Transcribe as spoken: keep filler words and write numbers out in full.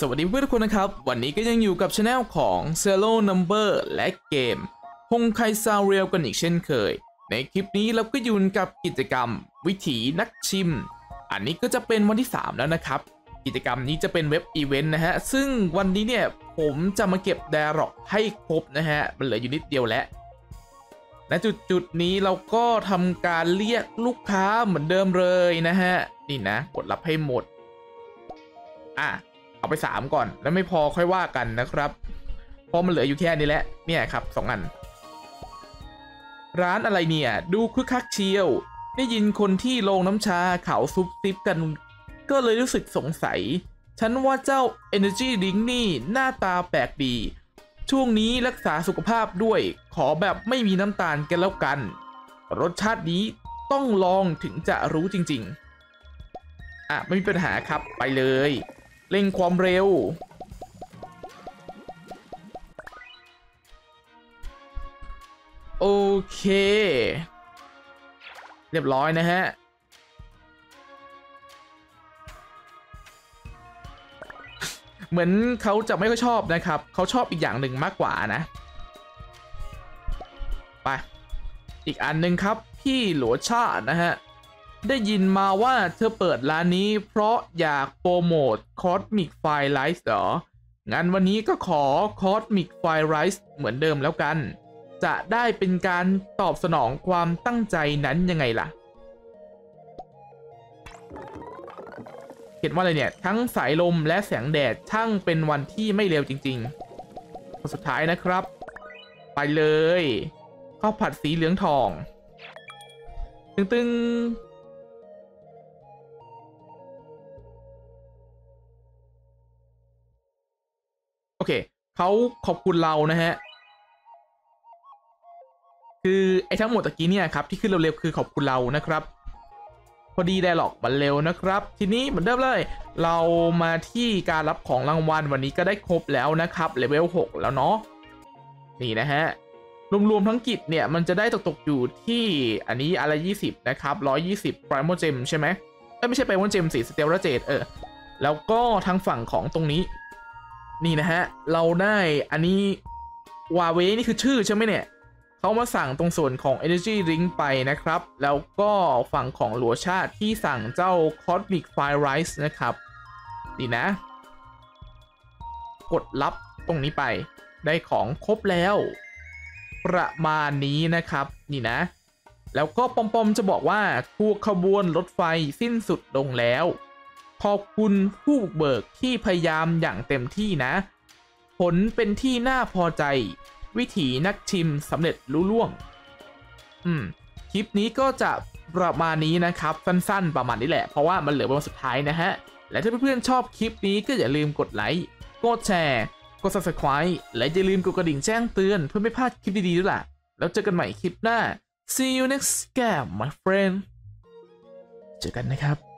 สวัสดีเพื่อนทุกคนนะครับวันนี้ก็ยังอยู่กับช anel ของ XERONUMBER และเกมฮงไคซาวเรียลกันอีกเช่นเคยในคลิปนี้เราก็อยู่กับกิจกรรมวิถีนักชิมอันนี้ก็จะเป็นวันที่สามแล้วนะครับกิจกรรมนี้จะเป็นเว็บอีเวนต์นะฮะซึ่งวันนี้เนี่ยผมจะมาเก็บไดร็อกให้ครบนะฮะมันเหลืออยู่นิดเดียวแล้วณจุดจุดนี้เราก็ทำการเรียกลูกค้าเหมือนเดิมเลยนะฮะนี่นะกดรับให้หมดอ่ะเอาไปสามก่อนแล้วไม่พอค่อยว่ากันนะครับเพราะมันเหลืออยู่แค่นี้แหละเนี่ยครับสองอันร้านอะไรเนี่ยดูคึกคักเชียวได้ยินคนที่โรงน้ำชาเขาซุบซิบกันก็เลยรู้สึกสงสัยฉันว่าเจ้า Energy Drink นี่หน้าตาแปลกดีช่วงนี้รักษาสุขภาพด้วยขอแบบไม่มีน้ำตาลกันแล้วกันรสชาตินี้ต้องลองถึงจะรู้จริงๆอ่ะไม่มีปัญหาครับไปเลยเร่งความเร็วโอเคเรียบร้อยนะฮะเหมือนเขาจะไม่ค่อยชอบนะครับเขาชอบอีกอย่างหนึ่งมากกว่านะไปอีกอันหนึ่งครับพี่หลัวชานะฮะได้ยินมาว่าเธอเปิดร้านนี้เพราะอยากโปรโมท Cosmic Fire Rice เหรองั้นวันนี้ก็ขอ Cosmic Fire Rice เหมือนเดิมแล้วกันจะได้เป็นการตอบสนองความตั้งใจนั้นยังไงล่ะเขียนว่าอะไรเนี่ยทั้งสายลมและแสงแดดช่างเป็นวันที่ไม่เลวจริงๆคนสุดท้ายนะครับไปเลยข้าวผัดสีเหลืองทองตึงๆโอเคเขาขอบคุณเรานะฮะคือไอ้ทั้งหมดตะกี้เนี่ยครับที่ขึ้นเร็วๆคือขอบคุณเรานะครับพอดีได้หรอกมันเร็วนะครับทีนี้เหมือนเดิมเลยเรามาที่การรับของรางวัลวันนี้ก็ได้ครบแล้วนะครับเลเวลหกแล้วเนาะนี่นะฮะรวมๆทั้งกิจเนี่ยมันจะได้ตกๆอยู่ที่อันนี้อะไรยี่สิบนะครับหนึ่งร้อยยี่สิบไพรโมเจมใช่ไหมเอ้ยไม่ใช่ไพรโมเจมสิสเตลราเจตเออแล้วก็ทางฝั่งของตรงนี้นี่นะฮะเราได้อันนี้วาเวนี่คือชื่อใช่ไหมเนี่ยเขามาสั่งตรงส่วนของ Energy Drink ไปนะครับแล้วก็ฝั่งของหลัวชาติที่สั่งเจ้า Cosmic Fire Rice นะครับนี่นะกดรับตรงนี้ไปได้ของครบแล้วประมาณนี้นะครับนี่นะแล้วก็ปอมๆจะบอกว่าคู่ขบวนรถไฟสิ้นสุดลงแล้วขอบคุณผู้บุกเบิกที่พยายามอย่างเต็มที่นะผลเป็นที่น่าพอใจวิถีนักชิมสำเร็จลุล่วงอืมคลิปนี้ก็จะประมาณนี้นะครับสั้นๆประมาณนี้แหละเพราะว่ามันเหลือวันสุดท้ายนะฮะและถ้าเพื่อนๆชอบคลิปนี้ก็อย่าลืมกดไลค์กดแชร์กด ซับสไครบ์ และอย่าลืมกดกระดิ่งแจ้งเตือนเพื่อไม่พลาดคลิปดีๆด้วยล่ะแล้วเจอกันใหม่คลิปหน้า see you next time my friend เจอกันนะครับ